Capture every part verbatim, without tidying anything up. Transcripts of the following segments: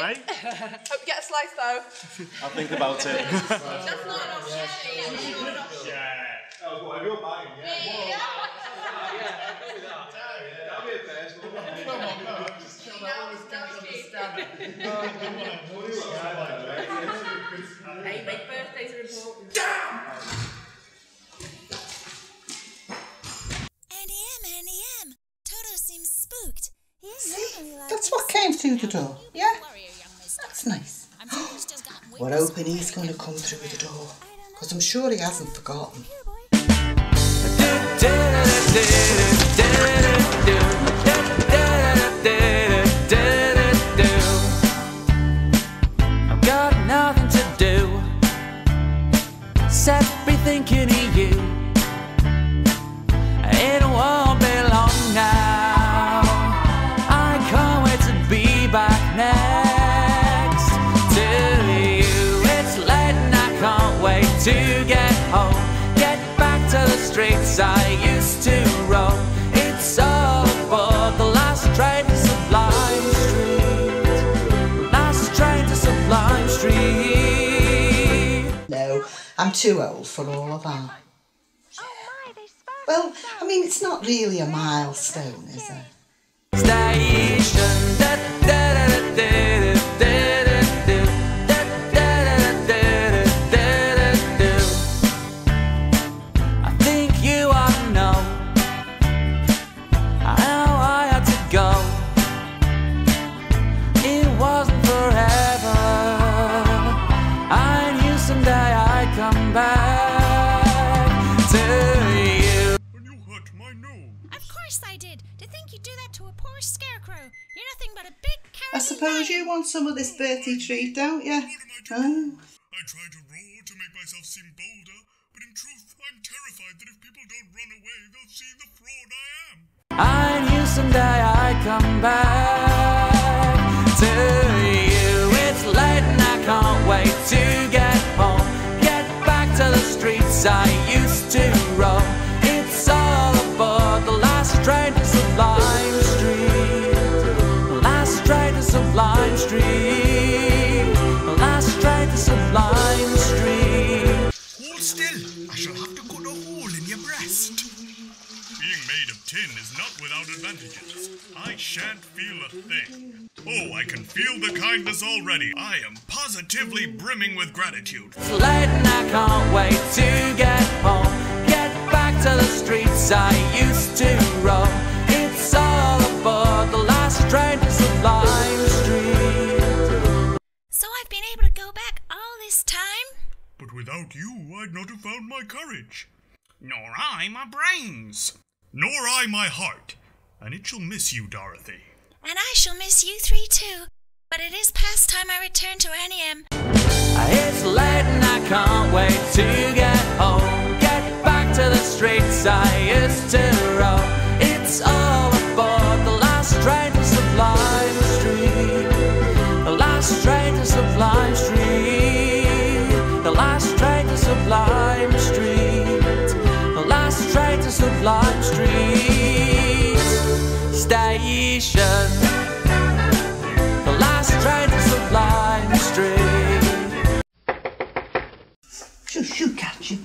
Honestly. Mate? Hope you get a slice though. I'll think about it. That's not an option. Yeah. Not an option. Yeah. That was whatever you're buying, yeah. Yeah. Yeah. That'll be a first one. Come on, no. Just kill that one with stamina. Hey, big birthdays are important. Damn! Seems spooked. See, that's what came through the door. Yeah, that's nice. We're hoping he's going to come through the door, because I'm sure he hasn't forgotten. I've got nothing to do except be thinking of you. It won't be long now. To get home, get back to the streets I used to roam. It's all aboard the last train to Lime Street. Last train to Lime Street. No, I'm too old for all of that. Well, I mean, it's not really a milestone, is it? Station, da da da da da da. I suppose you want some of this birthday treat, don't you? Oh. I try to roar to make myself seem bolder, but in truth, I'm terrified that if people don't run away, they'll see the fraud I am. I knew someday I'd come back to you. It's late and I can't wait to get home. Get back to the streets I used to roam. It's all aboard the last train to Lime Street. Lime Street, the last train to Lime Street. Hold still, I shall have to cut a hole in your breast. Being made of tin is not without advantages. I shan't feel a thing. Oh, I can feel the kindness already. I am positively brimming with gratitude. It's late and I can't wait to get home. Get back to the streets I used to roam. It's all aboard the last train to Lime Street. So I've been able to go back all this time? But without you, I'd not have found my courage. Nor I my brains. Nor I my heart. And it shall miss you, Dorothy. And I shall miss you three too. But it is past time I return to N E M. It's late and I can't wait to get home. Get back to the streets I used to roam. It's all aboard the last train to Lime Street, the last train to Lime Street, the last train to Lime Street, the last train to Lime Street Station, the last train to Lime Street. Shoo shoo, catch you.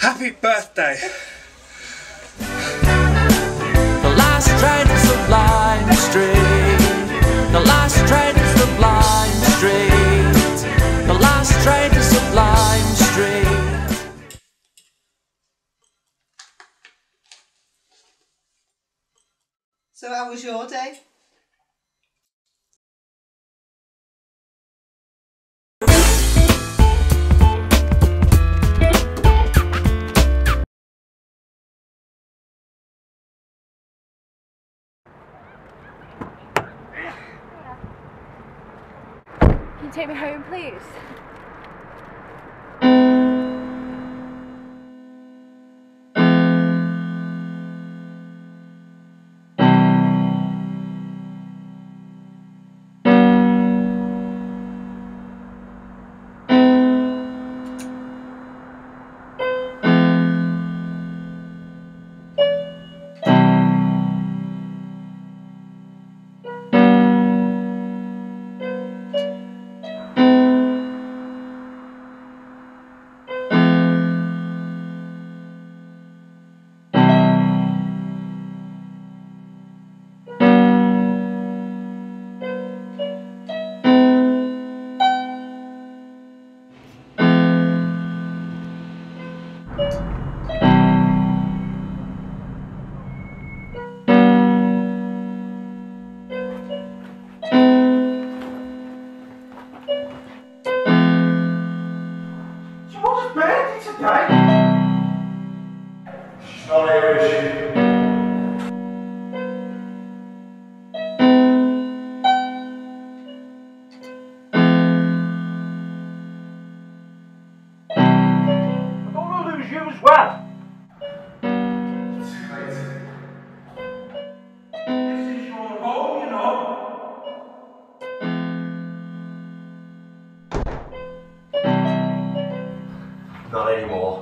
Happy birthday! The last train is the Lime Street. The last train is the Lime Street. The last train is the Lime Street. So how was your day? Take me home, please. Not anymore.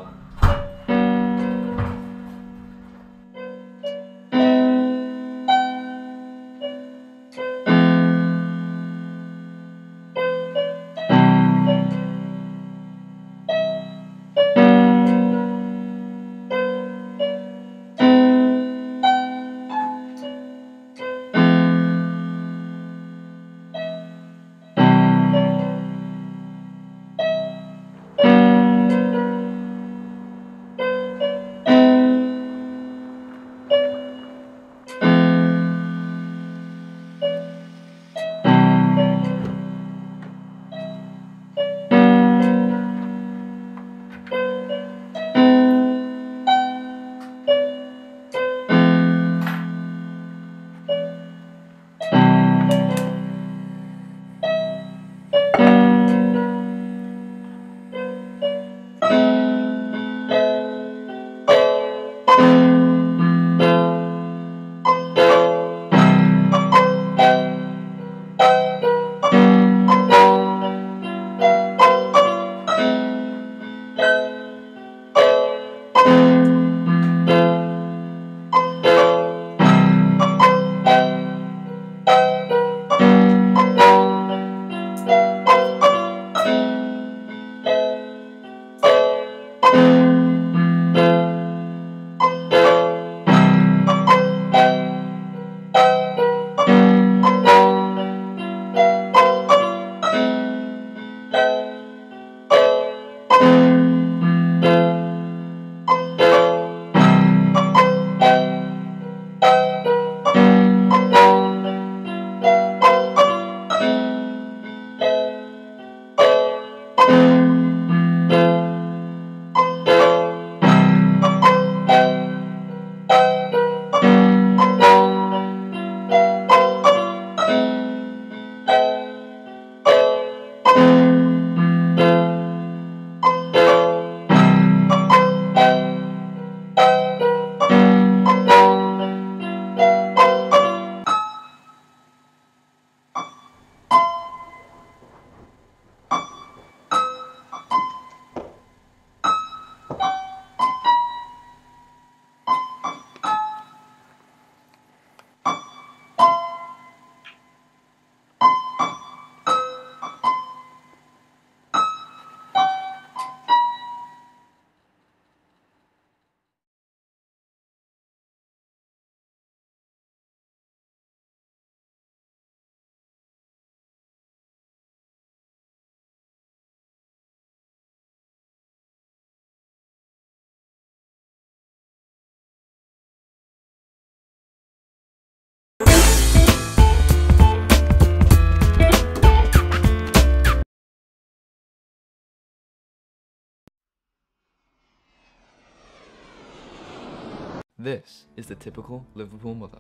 This is the typical Liverpool mother,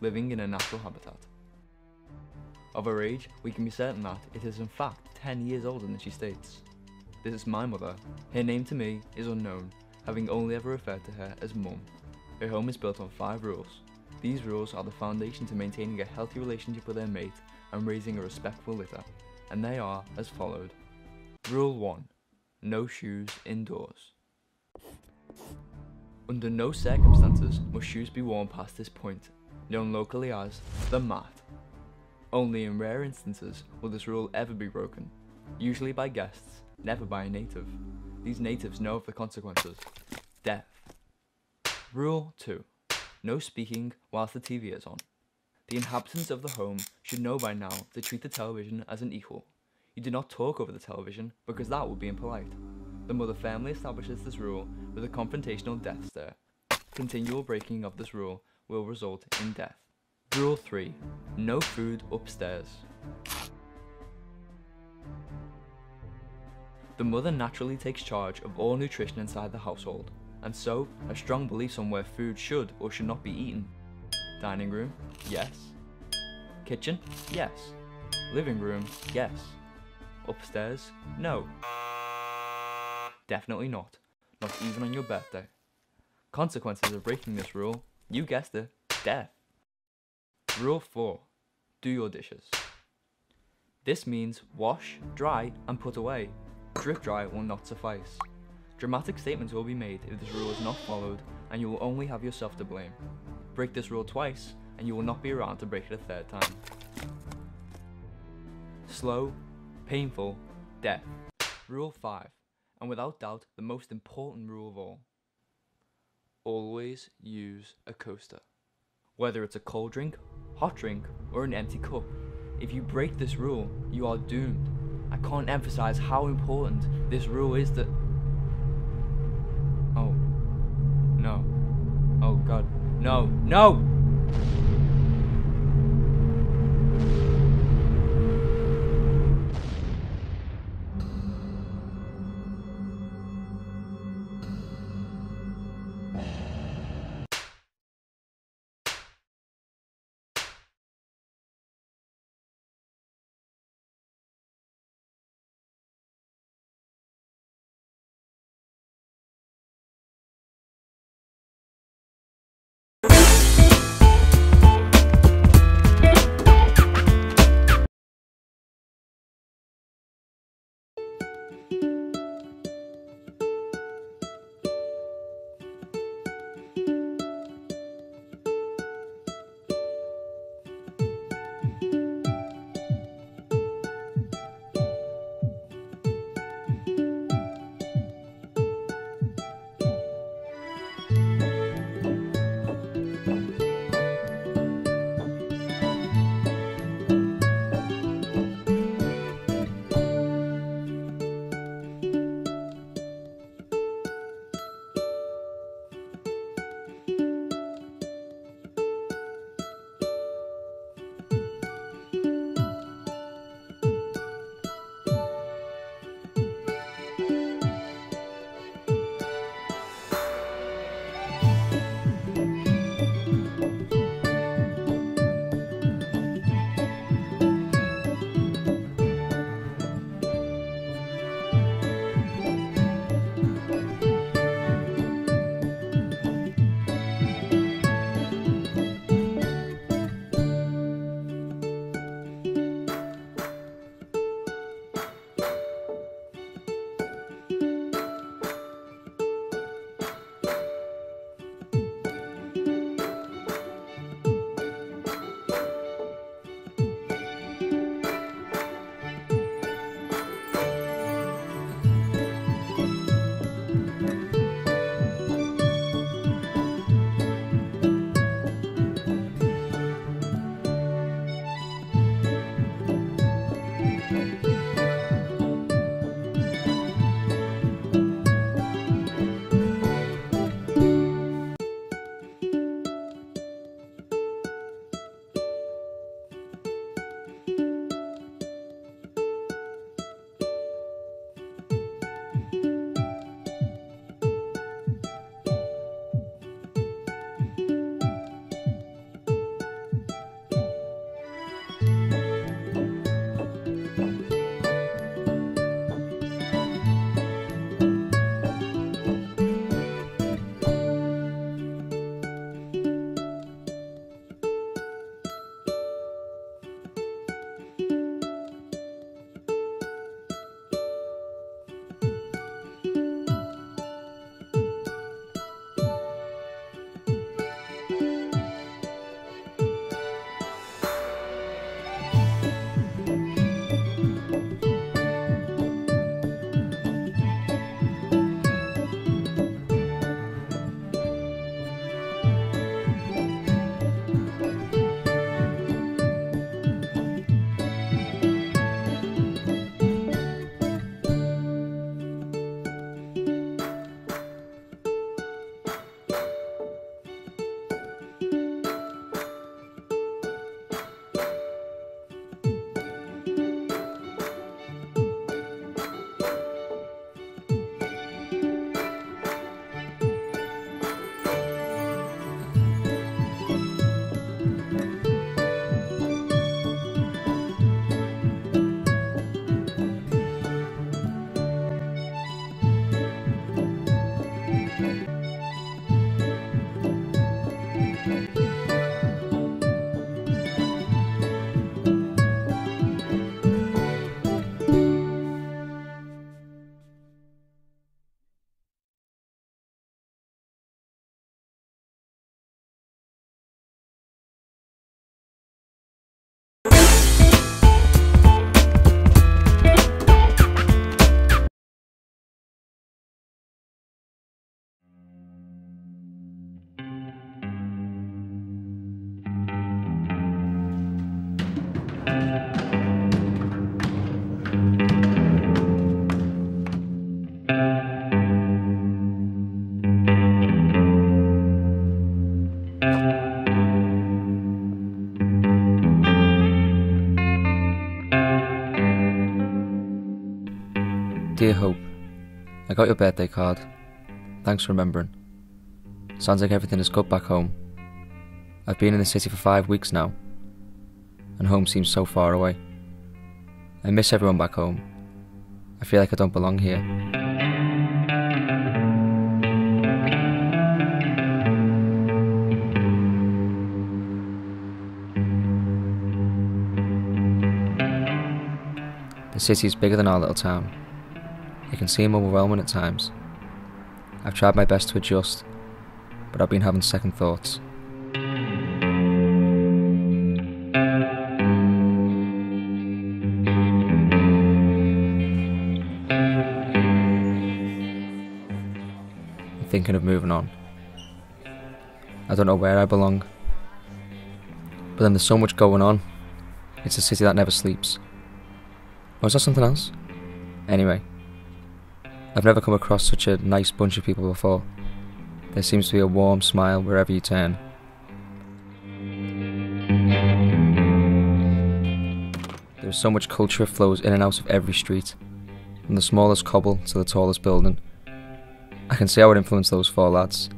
living in a natural habitat. Of her age, we can be certain that it is in fact ten years older than she states. This is my mother. Her name to me is unknown, having only ever referred to her as Mum. Her home is built on five rules. These rules are the foundation to maintaining a healthy relationship with her mate and raising a respectful litter, and they are as followed. Rule one. No shoes indoors. Under no circumstances must shoes be worn past this point, known locally as the mat. Only in rare instances will this rule ever be broken, usually by guests, never by a native. These natives know of the consequences. Death. Rule two. No speaking whilst the T V is on. The inhabitants of the home should know by now to treat the television as an equal. You do not talk over the television because that would be impolite. The mother firmly establishes this rule with a confrontational death stare. Continual breaking of this rule will result in death. Rule three. No food upstairs. The mother naturally takes charge of all nutrition inside the household, and so have strong beliefs on where food should or should not be eaten. Dining room? Yes. Kitchen? Yes. Living room? Yes. Upstairs? No. Definitely not. Not even on your birthday. Consequences of breaking this rule? You guessed it. Death. Rule four. Do your dishes. This means wash, dry, and put away. Drip dry will not suffice. Dramatic statements will be made if this rule is not followed, and you will only have yourself to blame. Break this rule twice, and you will not be around to break it a third time. Slow, painful, death. Rule five, and without doubt the most important rule of all. Always use a coaster. Whether it's a cold drink, hot drink, or an empty cup, if you break this rule, you are doomed. I can't emphasize how important this rule is that... Oh. No. Oh god. No. No! Dear Hope, I got your birthday card. Thanks for remembering. Sounds like everything is good back home. I've been in the city for five weeks now, and home seems so far away. I miss everyone back home. I feel like I don't belong here. The city is bigger than our little town. It can seem overwhelming at times. I've tried my best to adjust, but I've been having second thoughts. I'm thinking of moving on. I don't know where I belong. But then there's so much going on. It's a city that never sleeps. Or is that something else? Anyway, I've never come across such a nice bunch of people before. There seems to be a warm smile wherever you turn. There's so much culture flows in and out of every street, from the smallest cobble to the tallest building. I can see how it influenced those four lads.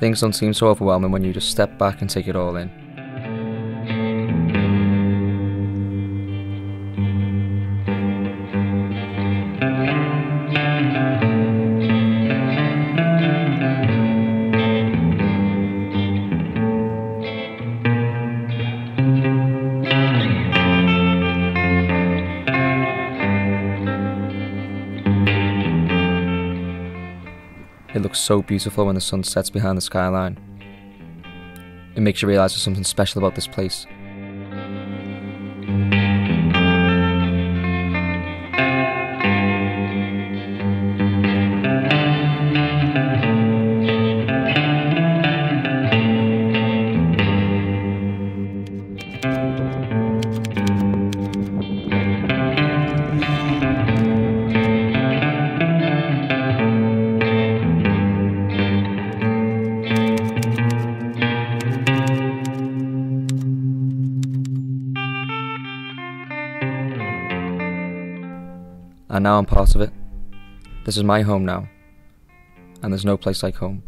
Things don't seem so overwhelming when you just step back and take it all in. It looks so beautiful when the sun sets behind the skyline. It makes you realise there's something special about this place. And now I'm part of it. This is my home now, and there's no place like home.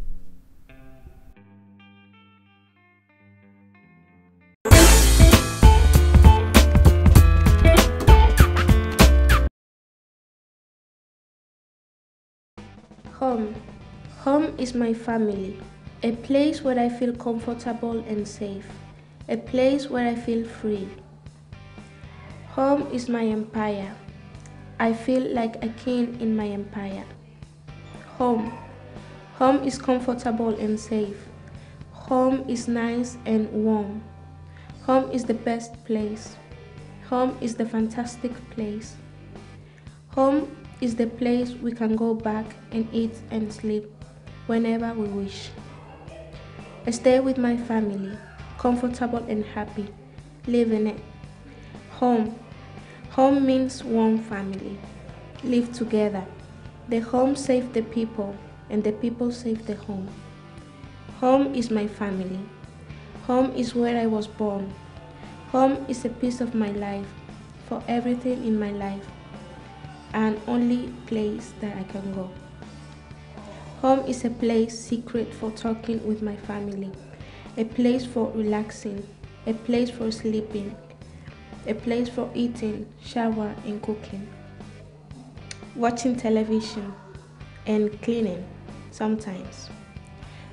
Home. Home is my family, a place where I feel comfortable and safe, a place where I feel free. Home is my empire. I feel like a king in my empire. Home. Home is comfortable and safe. Home is nice and warm. Home is the best place. Home is the fantastic place. Home is the place we can go back and eat and sleep whenever we wish. I stay with my family, comfortable and happy, living it. Home. Home means one family. Live together. The home saved the people, and the people saved the home. Home is my family. Home is where I was born. Home is a piece of my life, for everything in my life, and only place that I can go. Home is a place secret for talking with my family, a place for relaxing, a place for sleeping, a place for eating, shower and cooking, watching television and cleaning sometimes.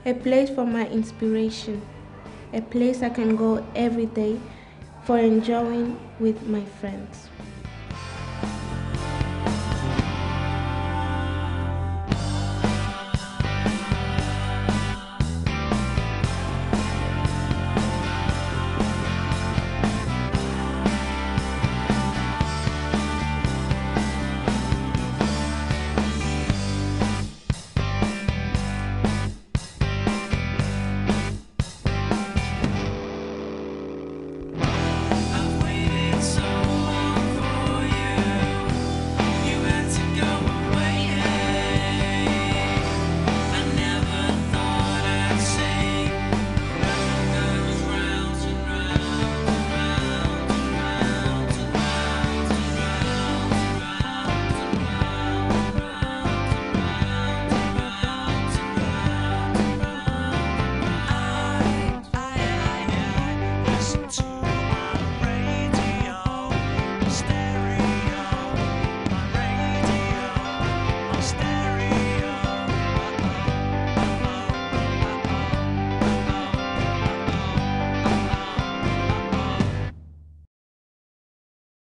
A place for my inspiration, a place I can go every day for enjoying with my friends.